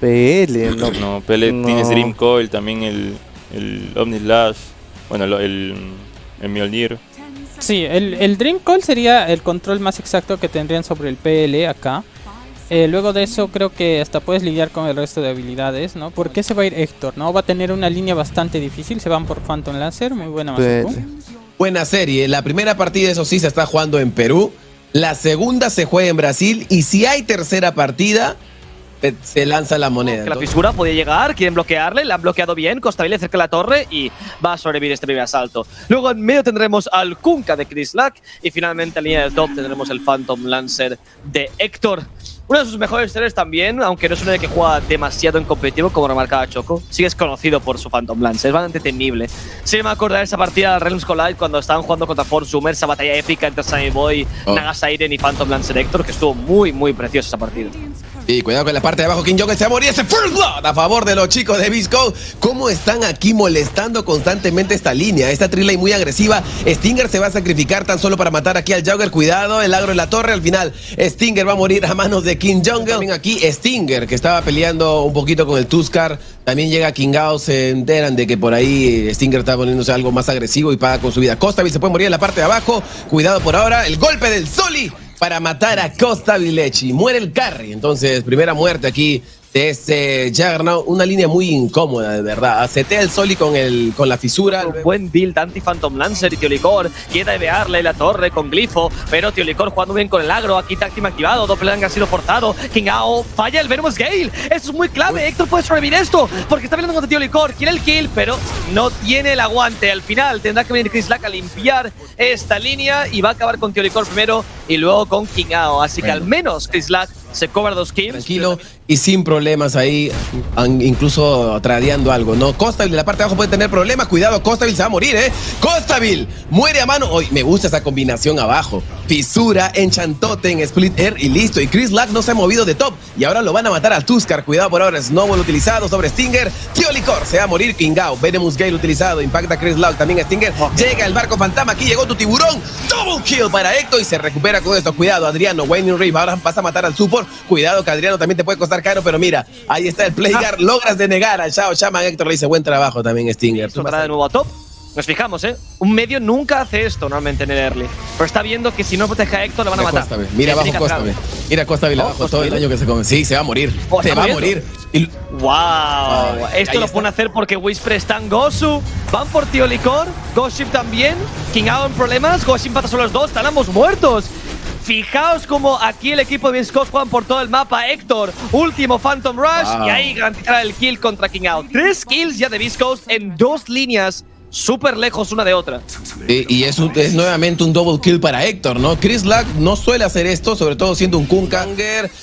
PL, no. No, PL no. Tienes Dream Coil, también el Omnislash, bueno, el Mjolnir. Sí, el Dream Coil sería el control más exacto que tendrían sobre el PL acá. Luego de eso creo que hasta puedes lidiar con el resto de habilidades, ¿no? ¿Por qué se va a ir Héctor? ¿No? Va a tener una línea bastante difícil, se van por Phantom Lancer, muy buena Masaku. Buena serie, la primera partida eso sí se está jugando en Perú, la segunda se juega en Brasil y si hay tercera partida... se lanza la moneda. Que la fisura podía llegar, quieren bloquearle, la han bloqueado bien, Costabile cerca de la torre y va a sobrevivir este primer asalto. Luego en medio tendremos al Kunkka de Chris Luck y finalmente en línea del top tendremos el Phantom Lancer de Héctor. Uno de sus mejores seres también, aunque no es uno de que juega demasiado en competitivo, como remarcaba Choco. Sí es conocido por su Phantom Lancer, es bastante temible. Sí me acordé de esa partida de Realms Collide cuando estaban jugando contra Forzumer, esa batalla épica entre Sunny Boy, Nagasairen y Phantom Lancer Héctor, que estuvo muy, muy preciosa esa partida. Y cuidado con la parte de abajo, King Joker se va a morir, ese First Blood a favor de los chicos de Bisco. ¿Cómo están aquí molestando constantemente esta línea? Esta trilay muy agresiva. Stinger se va a sacrificar tan solo para matar aquí al Jugger. Cuidado, el agro en la torre. Al final, Stinger va a morir a manos de King Jungle. También aquí Stinger, que estaba peleando un poquito con el Tuscar. También llega Kingao, se enteran de que por ahí Stinger está poniéndose algo más agresivo y paga con su vida. Costabile se puede morir en la parte de abajo. Cuidado por ahora, el golpe del Soli para matar a Costabile. Muere el carry. Entonces, primera muerte aquí de este Juggernaut. Una línea muy incómoda, de verdad. Acetea el Soli con la fisura. Un buen build anti-Phantom Lancer y Tío Licor. Quiere debearle la torre con Glifo. Pero Tío Licor jugando bien con el agro. Aquí táctima activado. Doppelgang ha sido forzado. Kingao falla el Venomous Gale. Eso es muy clave. Uy. Héctor puede sobrevivir esto. Porque está peleando contra Tío Licor. Quiere el kill, pero no tiene el aguante. Al final tendrá que venir Chris Luck a limpiar esta línea. Y va a acabar con Tío Licor primero. Y luego con Kingao. Así que al menos Chris Luck se cobra dos kills. Tranquilo y sin problemas ahí, incluso tradeando algo, ¿no? Costabile, la parte de abajo puede tener problemas. Cuidado, Costabile se va a morir, ¿eh? Costabile muere a mano. Hoy me gusta esa combinación abajo. Fisura, enchantote en Split Air y listo. Y Chris Luck no se ha movido de top. Y ahora lo van a matar al Tuscar. Cuidado por ahora, Snowball utilizado sobre Stinger. Tío Licor se va a morir. Kingao, Venomous Gale utilizado. Impacta a Chris Luck, también a Stinger. Llega el barco fantasma. Aquí llegó tu tiburón. Double kill para Héctor y se recupera con esto. Cuidado, Adriano, Winding Reef. Ahora vas a matar al support. Cuidado que Adriano también te puede costar caro, pero mira, ahí está el Playguard, logras denegar al Shao Shaman. Héctor le dice buen trabajo también Stinger. Esto de nuevo a top, nos fijamos, un medio nunca hace esto normalmente en el early, pero está viendo que si no protege a Héctor le van a matar. Costabile. Mira abajo Costabile, mira Costabile abajo, Costabile. Todo el daño que se come, sí, se va a morir, se va a morir. Y... wow, esto lo pueden hacer porque Wisper está en Gosu, van por Tío Licor, Goship también, Kingao en problemas, Goship pata solo los dos, están ambos muertos. Fijaos como aquí el equipo de Beast Coast juegan por todo el mapa. Héctor, último Phantom Rush y ahí garantizará el kill contra Kingrd. 3 kills ya de Beast Coast en 2 líneas. Súper lejos una de otra. Y es nuevamente un double kill para Héctor, ¿no? Chris Luck no suele hacer esto, sobre todo siendo un Kunkka.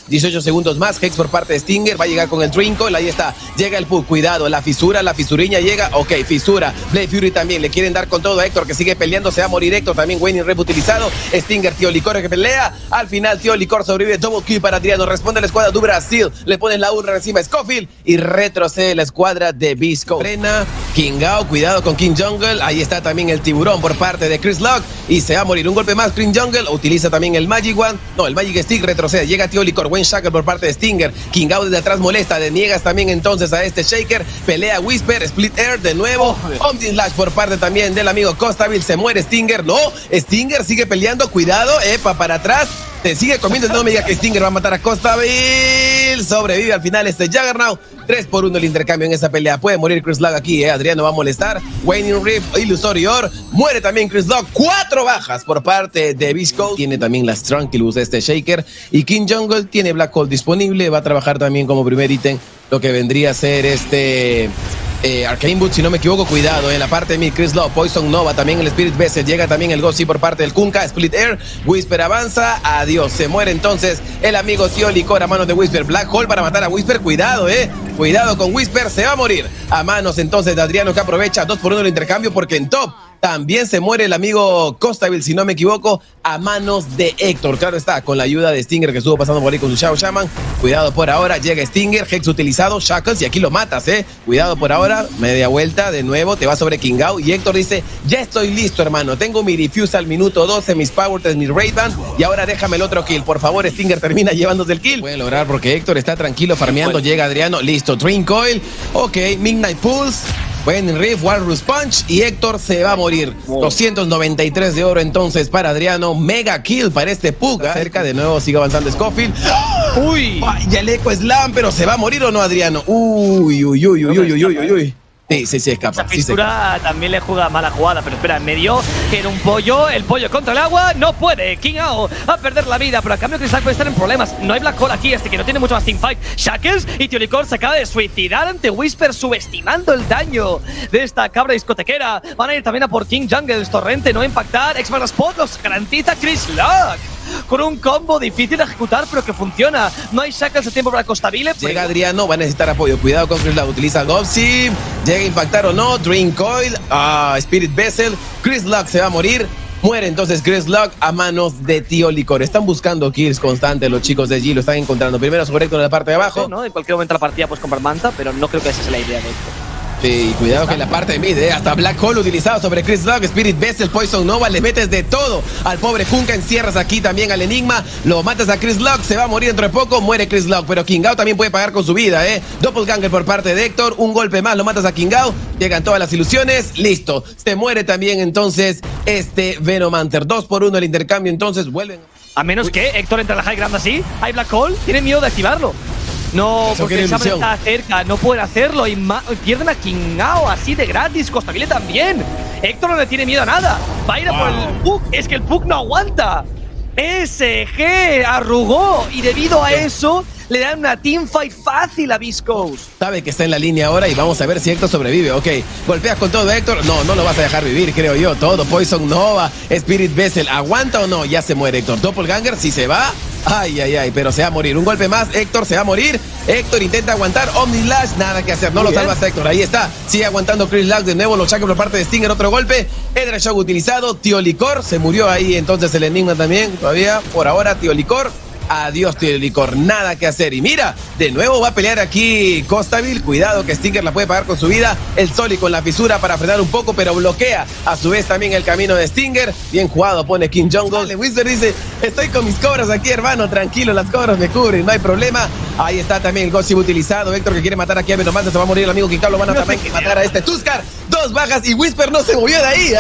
18 segundos más, Hex por parte de Stinger, va a llegar con el Dream Coil, ahí está. Llega el Puck, cuidado, la fisuriña llega. Ok, fisura, Blade Fury también, le quieren dar con todo a Héctor que sigue peleando, se va a morir Héctor, también Wayne Rep utilizado. Stinger, Tío Licor que pelea, al final Tío Licor sobrevive, double kill para Adriano, responde la escuadra de Brasil, le ponen la urna encima a Scofield y retrocede la escuadra de Bisco. Frena, Kingao, cuidado con King Jungle, ahí está también el tiburón por parte de Chris Luck y se va a morir. Un golpe más, Green Jungle utiliza también el Magic Wand. No, el Magic Stick retrocede. Llega Tío Licor, buen Shackle por parte de Stinger. Kingao desde atrás molesta. Deniegas también entonces a este Shaker. Pelea Whisper, Split Air de nuevo. Omnislash por parte también del amigo Costabile. Se muere Stinger. No, Stinger sigue peleando. Cuidado, epa, para atrás. Te sigue comiendo, no me diga que Stinger va a matar a Costabile. Sobrevive al final este Juggernaut. 3-1 el intercambio en esa pelea. Puede morir Chris Luck aquí, Adriano va a molestar. Waning Rift, Ilusorior. Muere también Chris Luck. 4 bajas por parte de Bisco. Tiene también las Tranquilus de este Shaker. Y King Jungle tiene Black Hole disponible. Va a trabajar también como primer ítem lo que vendría a ser este... Arcane Boot, si no me equivoco, cuidado en la parte de mid, Chris Luck, Poison Nova, también el Spirit Vessel, llega también el Ghost por parte del Kunkka, Split Air, Whisper avanza, adiós, se muere entonces el amigo Tío Licor a manos de Whisper, Black Hole para matar a Whisper, cuidado, cuidado con Whisper, se va a morir, a manos entonces de Adriano que aprovecha 2-1 el intercambio porque en top También se muere el amigo Costabile, si no me equivoco, a manos de Héctor. Claro está, con la ayuda de Stinger que estuvo pasando por ahí con su Shao Shaman. Cuidado por ahora, llega Stinger, Hex utilizado, Shackles, y aquí lo matas, ¿eh? Cuidado por ahora, media vuelta, de nuevo, te va sobre Kingrd. Y Héctor dice, ya estoy listo, hermano. Tengo mi Diffuse al minuto 12, mis Power 3, mis Raidband. Y ahora déjame el otro kill. Por favor, Stinger termina llevándose el kill. Puede lograr porque Héctor está tranquilo, farmeando. Llega Adriano, listo. Dream Coil, ok, Midnight Pulse. Buen Riff, Walrus Punch, y Héctor se va a morir. 293 de oro entonces para Adriano. Mega kill para este Puck. Cerca de nuevo, sigue avanzando Scofield. ¡Uy! Ya el Eco Slam, pero ¿se va a morir o no, Adriano? Uy, uy, uy, uy, uy, uy, uy, uy. Sí, escapa. Esa pintura sí, también le juega mala jugada, pero espera, en medio, tiene un pollo, el pollo contra el agua, no puede, King Ao va a perder la vida, pero a cambio Chris Luck puede estar en problemas, no hay Black Hole aquí, este que no tiene mucho más teamfight, Shackles y Tío Licor se acaba de suicidar ante Whisper, subestimando el daño de esta cabra discotequera, van a ir también a por King Jungles, Torrente no va a impactar, X-Man Spot los garantiza Chris Luck. Con un combo difícil de ejecutar, pero que funciona. No hay Shackles de tiempo para Costabile. Llega Adriano, va a necesitar apoyo. Cuidado con Chris Luck. Utiliza Gopsi. Llega a impactar o no. Dream Coil. Spirit Vessel. Chris Luck se va a morir. Muere entonces Chris Luck a manos de Tío Licor. Están buscando kills constantes los chicos de G. Lo están encontrando. Primero sobre Héctor en la parte de abajo. Sí, ¿no? En cualquier momento de la partida puedes comprar manta, pero no creo que esa sea la idea de esto. Sí, cuidado que en la parte de mid, hasta Black Hole utilizado sobre Chris Luck, Spirit Vessel, Poison Nova, le metes de todo al pobre Kunkka, encierras aquí también al Enigma, lo matas a Chris Luck, se va a morir dentro de poco, muere Chris Luck, pero Kingrd también puede pagar con su vida, Doppelganger por parte de Héctor, un golpe más, lo matas a Kingrd, llegan todas las ilusiones, listo, se muere también entonces este Venomancer, 2 por 1 el intercambio, entonces vuelven. A menos que Héctor entre a la high ground así, hay Black Hole, tiene miedo de activarlo. No, porque el Shaman está cerca, no pueden hacerlo y pierden a Kingao así de gratis, Costabile también. Héctor no le tiene miedo a nada, va a ir a por el Puck, es que el Puck no aguanta. SG arrugó y debido a eso le dan una teamfight fácil a Beast Coast. Sabe que está en la línea ahora y vamos a ver si Héctor sobrevive. Ok, golpeas con todo Héctor. No, no lo vas a dejar vivir, creo yo. Todo, Poison Nova, Spirit Vessel. ¿Aguanta o no? Ya se muere Héctor. Doppelganger, si se va. Ay, ay, ay, pero se va a morir. Un golpe más, Héctor se va a morir. Héctor intenta aguantar. Omnilash, nada que hacer. No lo salvas Héctor. Ahí está. Sigue aguantando Chris Luck de nuevo. Lo saca por parte de Stinger. Otro golpe. Edra Shock utilizado. Tío Licor se murió ahí. Entonces el Enigma también. Todavía por ahora, Tío Licor. Adiós, Tío Licor, nada que hacer. Y mira, de nuevo va a pelear aquí Costabile. Cuidado que Stinger la puede pagar con su vida. El Soli con la fisura para frenar un poco, pero bloquea a su vez también el camino de Stinger. Bien jugado, pone King Jungle. Wizard dice, estoy con mis cobras aquí, hermano. Tranquilo, las cobras me cubren, no hay problema. Ahí está también el Gossip utilizado. Héctor que quiere matar aquí a Venomancer, se va a morir el amigo Kinkao. Lo van a también matar a este Tuscar. 2 bajas y Whisper no se movió de ahí,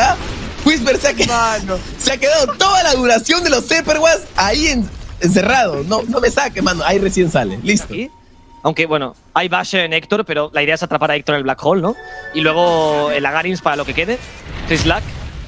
Whisper se ha quedado toda la duración de los Zeperwas ahí encerrado, no me saque, mano. Ahí recién sale, listo. Aunque bueno, hay Bash en Héctor, pero la idea es atrapar a Héctor en el Black Hole, ¿no? Y luego el Agarins para lo que quede. Chris Luck,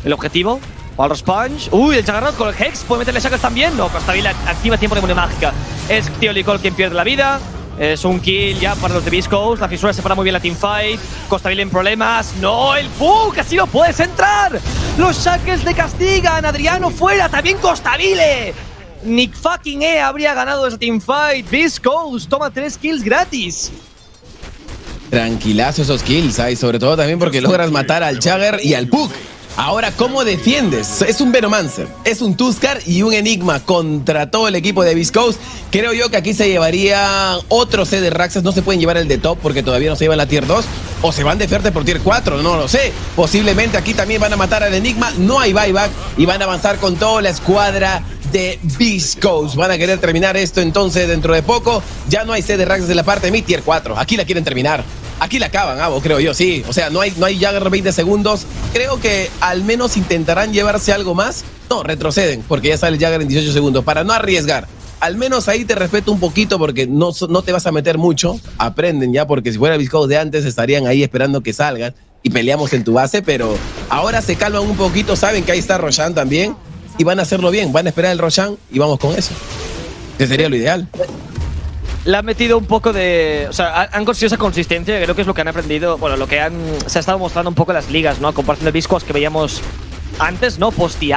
el objetivo. Walrus Punch. Uy, el Juggernaut con el Hex. ¿Puede meterle Shackles también? No, Costabile activa tiempo de Mune Mágica. Es Tío Licor quien pierde la vida. Es un kill ya para los de Beast Coast. La fisura separa muy bien la teamfight. Costabile en problemas. ¡No! ¡El Puck! ¡Así no puedes entrar! Los Shackles le castigan. Adriano fuera. También Costabile. Nick fucking habría ganado esa teamfight. Beast Coast toma 3 kills gratis. Tranquilazo esos kills, y sobre todo también porque logras matar al Jugger y al Puck. Ahora, ¿cómo defiendes? Es un Venomancer, es un Tuscar y un Enigma contra todo el equipo de Beast Coast. Creo yo que aquí se llevaría otro set de Raxas. No se pueden llevar el de top porque todavía no se llevan la Tier 2. O se van de Ferte por Tier 4, no lo sé. Posiblemente aquí también van a matar al Enigma. No hay buyback y van a avanzar con toda la escuadra de Beast Coast. Van a querer terminar esto entonces dentro de poco. Ya no hay set de Raxas en la parte de mi Tier 4. Aquí la quieren terminar. Aquí la acaban, creo yo, sí. O sea, no hay Jugger 20 segundos. Creo que al menos intentarán llevarse algo más. No, retroceden, porque ya sale el Jugger en 18 segundos. Para no arriesgar. Al menos ahí te respeto un poquito porque no te vas a meter mucho. Aprenden ya, porque si fuera Beast Coast de antes estarían ahí esperando que salgan. Y peleamos en tu base, pero ahora se calman un poquito. Saben que ahí está Roshan también. Y van a hacerlo bien. Van a esperar el Roshan y vamos con eso. Que sería lo ideal. Le han metido un poco de... O sea, han conseguido esa consistencia, creo que es lo que han aprendido... Bueno, lo que han... Se ha estado mostrando un poco las ligas, ¿no? A comparación de Beast Coast que veíamos antes, ¿no? Post-TI.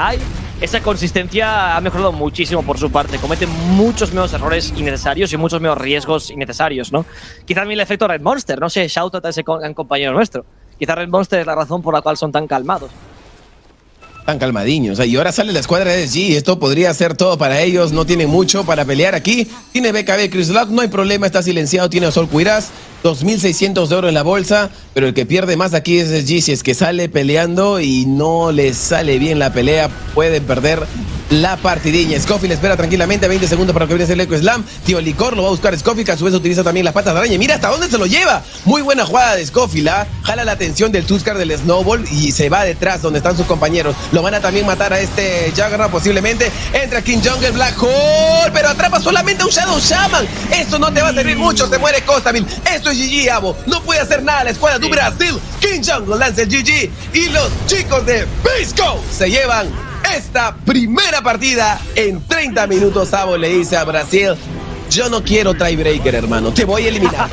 Esa consistencia ha mejorado muchísimo por su parte. Cometen muchos menos errores innecesarios y muchos menos riesgos innecesarios, ¿no? Quizá también el efecto Red Monster, no sé, shoutout a ese compañero nuestro. Quizá Red Monster es la razón por la cual son tan calmados. Tan calmadiños. Y ahora sale la escuadra de SG. Esto podría ser todo para ellos. No tiene mucho para pelear aquí. Tiene BKB Chris Luck. No hay problema. Está silenciado. Tiene a Sol Cuirás. 2.600 de oro en la bolsa. Pero el que pierde más aquí es SG. Si es que sale peleando y no les sale bien la pelea, pueden perder la partidilla. Scofield espera tranquilamente. 20 segundos para que viene a hacer el Eco Slam. Tío Licor lo va a buscar Scofield, que a su vez utiliza también las patas de araña. Mira hasta dónde se lo lleva. Muy buena jugada de Scofield, ¿ah? Jala la atención del Tuscar, del Snowball, y se va detrás donde están sus compañeros. Lo van a también matar a este Juggernaut posiblemente. Entra King Jungle, Black Hole, pero atrapa solamente a un Shadow Shaman. Esto no te va a servir mucho. Se muere Costabile. Esto es GG, Abo. No puede hacer nada la escuadra de Brasil. King Jungle lanza el GG y los chicos de Bisco se llevan esta primera partida en 30 minutos. Abo le dice a Brasil: yo no quiero tiebreaker, hermano, te voy a eliminar.